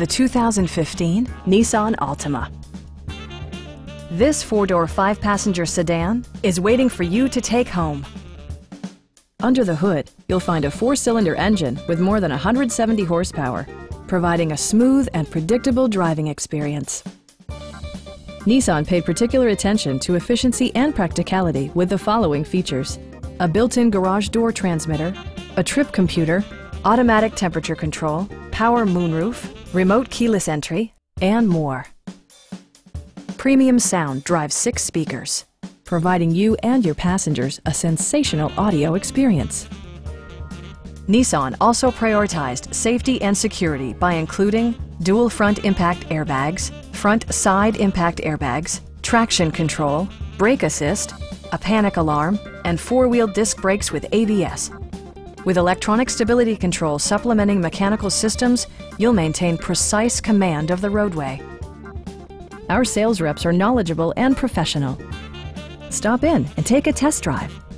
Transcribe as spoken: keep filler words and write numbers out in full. the two thousand fifteen Nissan Altima. This four-door, five-passenger sedan is waiting for you to take home. Under the hood, you'll find a four-cylinder engine with more than one hundred seventy horsepower, providing a smooth and predictable driving experience. Nissan paid particular attention to efficiency and practicality with the following features: a built-in garage door transmitter, a trip computer, automatic temperature control, power moonroof, remote keyless entry, and more. Premium sound drives six speakers, providing you and your passengers a sensational audio experience. Nissan also prioritized safety and security by including dual front impact airbags, front side impact airbags, traction control, brake assist, a panic alarm, and four-wheel disc brakes with A B S. With electronic stability control supplementing mechanical systems, you'll maintain precise command of the roadway. Our sales reps are knowledgeable and professional. Stop in and take a test drive.